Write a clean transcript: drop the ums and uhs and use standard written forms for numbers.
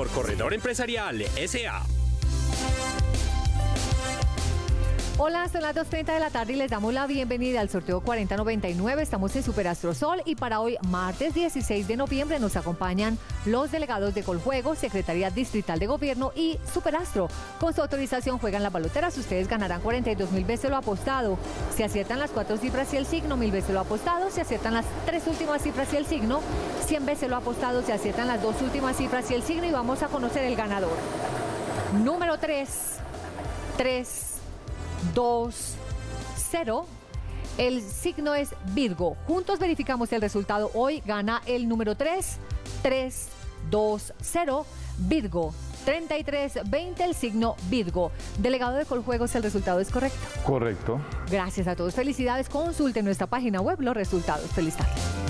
por Corredor Empresarial SA. Hola, son las 2:30 de la tarde y les damos la bienvenida al sorteo 4099. Estamos en Super Astro Sol y para hoy, martes 16 de noviembre, nos acompañan los delegados de Coljuego, Secretaría Distrital de Gobierno y Super Astro. Con su autorización juegan las baloteras. Ustedes ganarán 42.000 veces lo apostado. Si aciertan las 4 cifras y el signo, 1.000 veces lo apostado. Si aciertan las 3 últimas cifras y el signo, 100 veces lo apostado. Si aciertan las 2 últimas cifras y el signo, y vamos a conocer el ganador. Número 3, 3, 2, 0. El signo es Virgo. Juntos verificamos el resultado. Hoy gana el número 3, 3, 2, 0, Virgo. 3320, el signo Virgo. Delegado de Coljuegos, ¿el resultado es correcto? Correcto. Gracias a todos. Felicidades. Consulten nuestra página web los resultados. Feliz tarde.